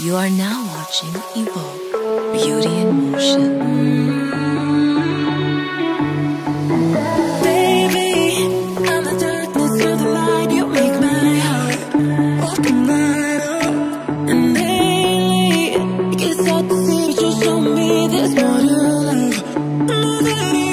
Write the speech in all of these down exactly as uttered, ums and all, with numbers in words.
You are now watching Evoke, Beauty in Motion. Baby, I'm the darkness, you're the light, you make my heart open wide up. And daily, it gets hard to see, but you show me there's more to life, more than I'm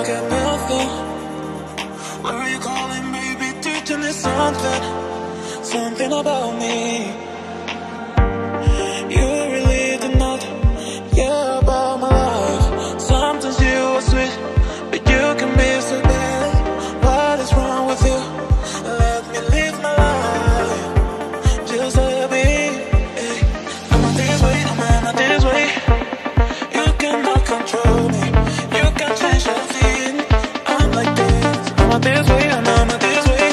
I got nothing. Where are you calling, baby? Did you miss something? Something about me. You really did not care about my life. Sometimes you are sweet, but you can be so bad. What is wrong with you? Let me live my life, just let me. I'm on this way, I'm on this way. You cannot control me, you can change your thing. I'm like this, I'm on this way, I'm on this way.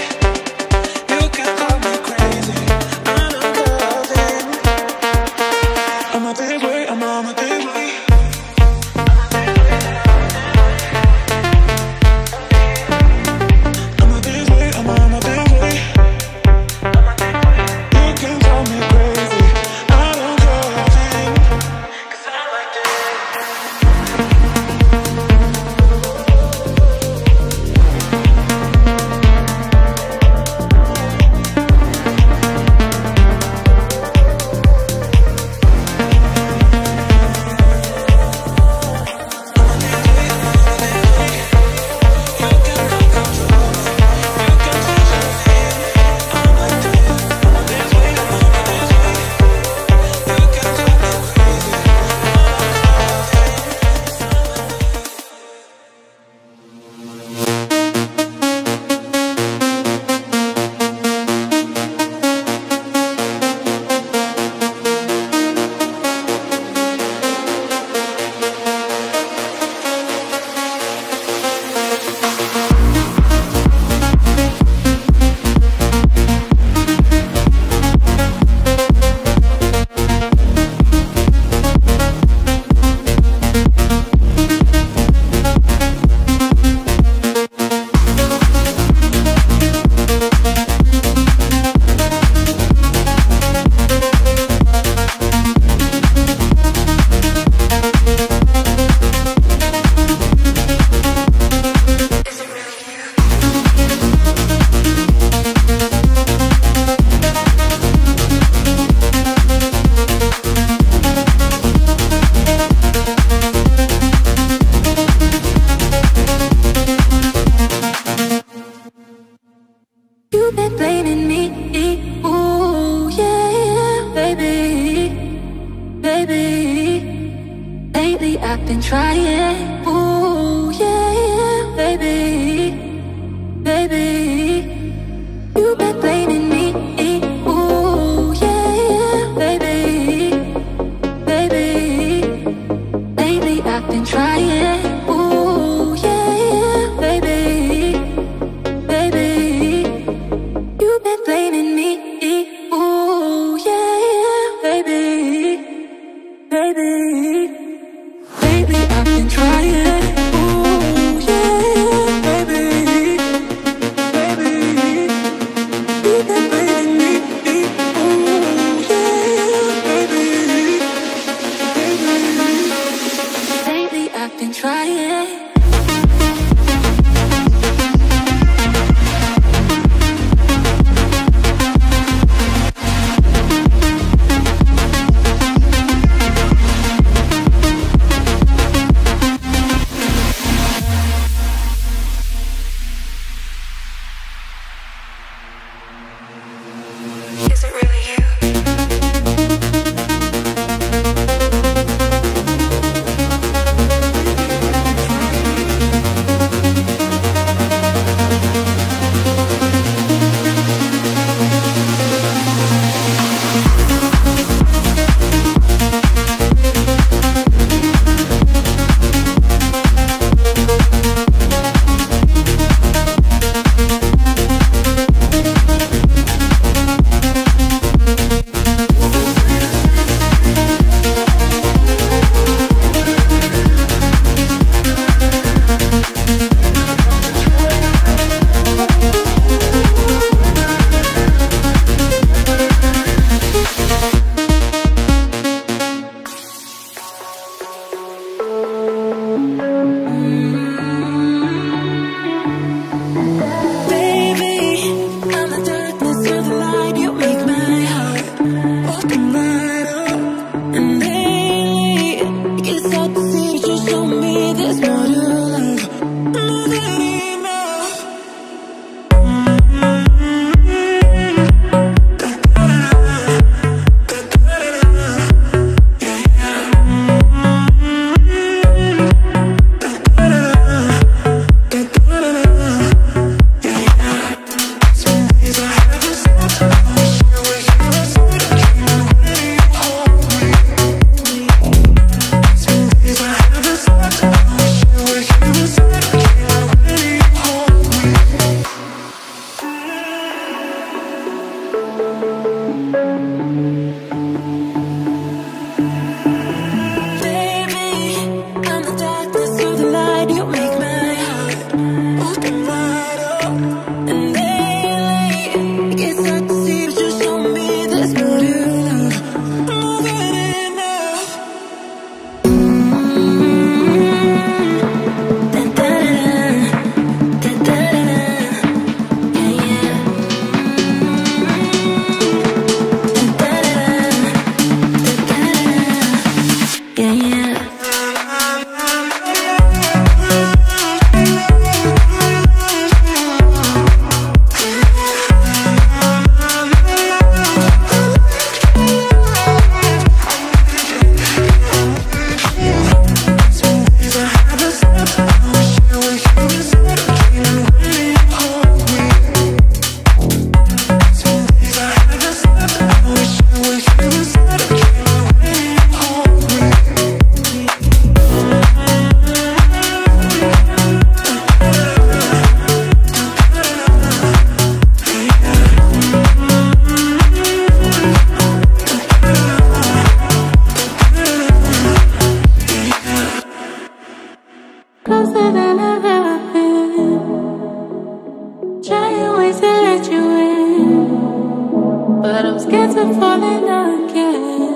for falling again.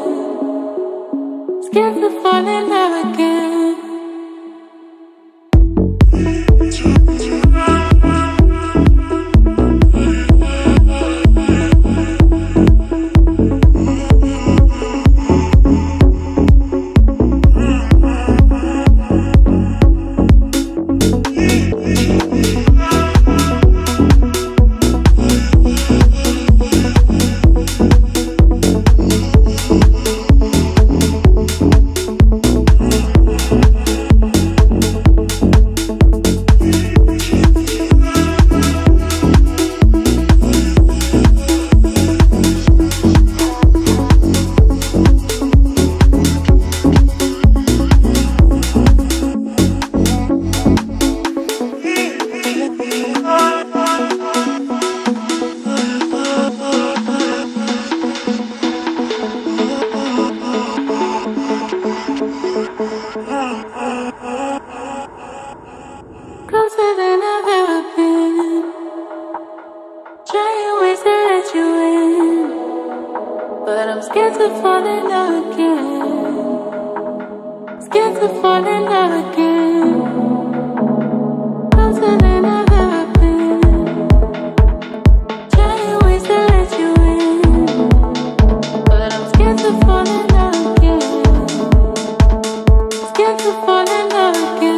Scared for falling again. Scared to fall in love again. Scared to fall in love again. Closer than I've ever been. Trying ways to let you in, but I'm scared to fall in love again. Scared to fall in love again.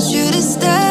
want you to stay.